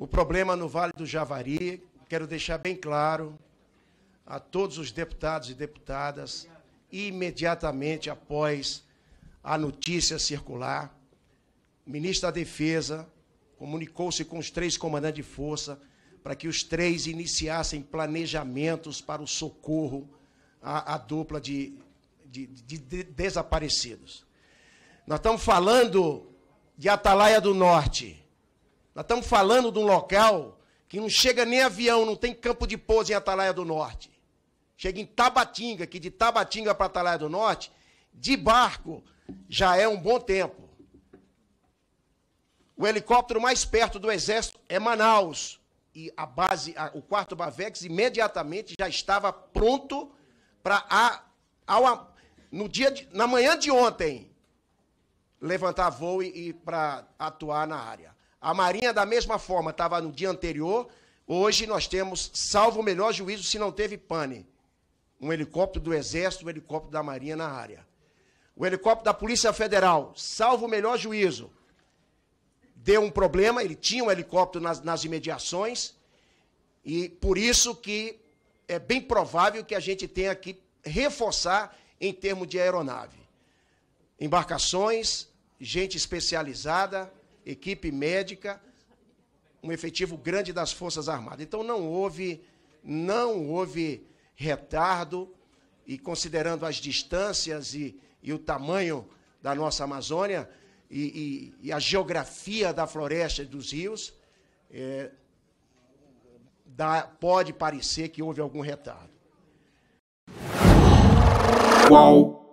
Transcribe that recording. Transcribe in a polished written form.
O problema no Vale do Javari, quero deixar bem claro a todos os deputados e deputadas, imediatamente após a notícia circular, o ministro da Defesa comunicou-se com os 3 comandantes de força para que os 3 iniciassem planejamentos para o socorro à dupla de desaparecidos. Nós estamos falando de Atalaia do Norte. Nós estamos falando de um local que não chega nem avião, não tem campo de pouso em Atalaia do Norte. Chega em Tabatinga, que de Tabatinga para Atalaia do Norte, de barco, já é um bom tempo. O helicóptero mais perto do Exército é Manaus. E a base, o 4º BAVEX, imediatamente já estava pronto para, na manhã de ontem, levantar voo e para atuar na área. A Marinha, da mesma forma, estava no dia anterior. Hoje nós temos, salvo o melhor juízo, se não teve pane, um helicóptero do Exército, um helicóptero da Marinha na área. O helicóptero da Polícia Federal, salvo o melhor juízo, deu um problema, ele tinha um helicóptero nas imediações, e por isso que é bem provável que a gente tenha que reforçar em termos de aeronave. Embarcações, gente especializada, equipe médica, um efetivo grande das Forças Armadas. Então, não houve retardo, e considerando as distâncias e o tamanho da nossa Amazônia, e a geografia da floresta e dos rios, pode parecer que houve algum retardo. Qual?